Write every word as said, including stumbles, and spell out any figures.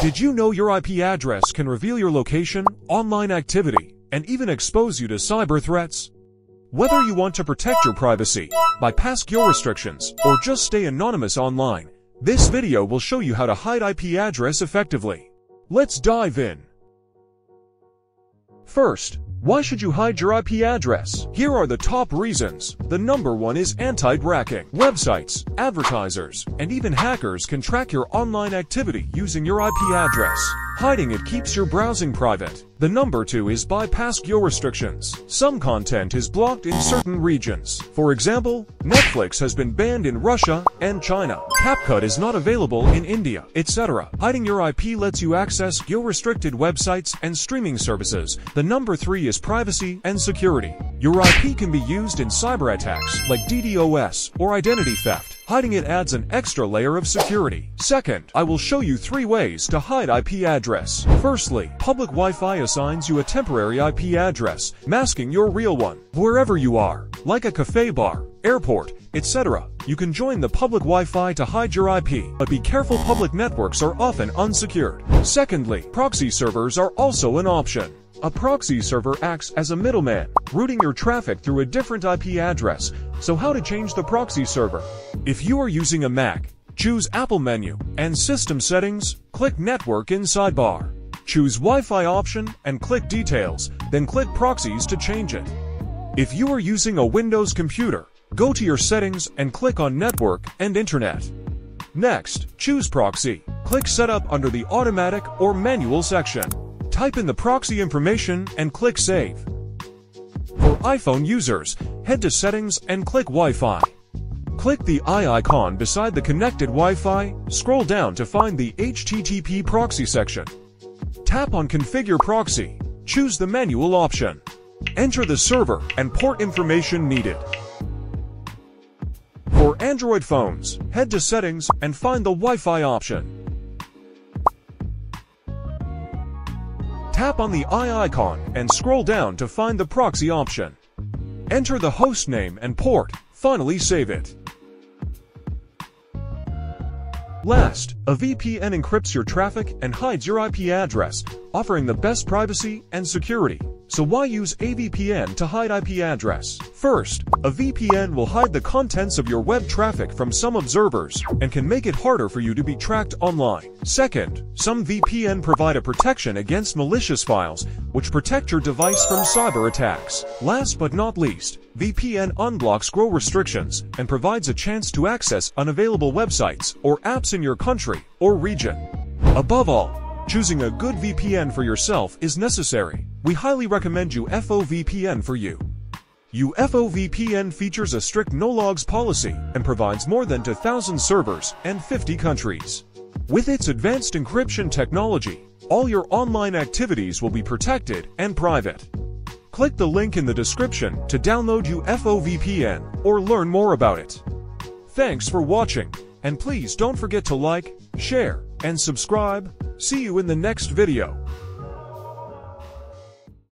Did you know your I P address can reveal your location, online activity, and even expose you to cyber threats? Whether you want to protect your privacy, bypass your restrictions, or just stay anonymous online, this video will show you how to hide I P address effectively. Let's dive in. First, why should you hide your I P address? Here are the top reasons. The number one is anti-tracking. Websites, advertisers, and even hackers can track your online activity using your I P address. Hiding it keeps your browsing private. The number two is bypass your restrictions. Some content is blocked in certain regions. For example, Netflix has been banned in Russia and China. CapCut is not available in India, et cetera. Hiding your I P lets you access your restricted websites and streaming services. The number three is privacy and security. Your I P can be used in cyber attacks like DDoS or identity theft. Hiding it adds an extra layer of security. Second, I will show you three ways to hide I P address. Firstly, public Wi-Fi assigns you a temporary I P address, masking your real one. Wherever you are, like a cafe bar, airport, et cetera, you can join the public Wi-Fi to hide your I P, but be careful, public networks are often unsecured. Secondly, proxy servers are also an option. A proxy server acts as a middleman, routing your traffic through a different I P address. So how to change the proxy server? If you are using a Mac, choose Apple menu and System Settings, click Network in Sidebar. Choose Wi-Fi option and click Details, then click Proxies to change it. If you are using a Windows computer, go to your Settings and click on Network and Internet. Next, choose Proxy. Click Setup under the Automatic or Manual section. Type in the proxy information and click Save. For iPhone users, head to Settings and click Wi-Fi. Click the eye icon beside the connected Wi-Fi, scroll down to find the H T T P proxy section. Tap on Configure Proxy, choose the manual option. Enter the server and port information needed. For Android phones, head to Settings and find the Wi-Fi option. Tap on the eye icon and scroll down to find the proxy option. Enter the host name and port, finally save it. Last, a V P N encrypts your traffic and hides your I P address, offering the best privacy and security. So why use a V P N to hide I P address? First, a V P N will hide the contents of your web traffic from some observers and can make it harder for you to be tracked online. Second, some V P N provide a protection against malicious files, which protect your device from cyber attacks. Last but not least, V P N unblocks grow restrictions and provides a chance to access unavailable websites or apps in your country or region. Above all, choosing a good V P N for yourself is necessary. We highly recommend U F O V P N for you. U F O V P N features a strict no-logs policy and provides more than two thousand servers and fifty countries. With its advanced encryption technology, all your online activities will be protected and private. Click the link in the description to download U F O V P N or learn more about it. Thanks for watching, and please don't forget to like, share, and subscribe. See you in the next video.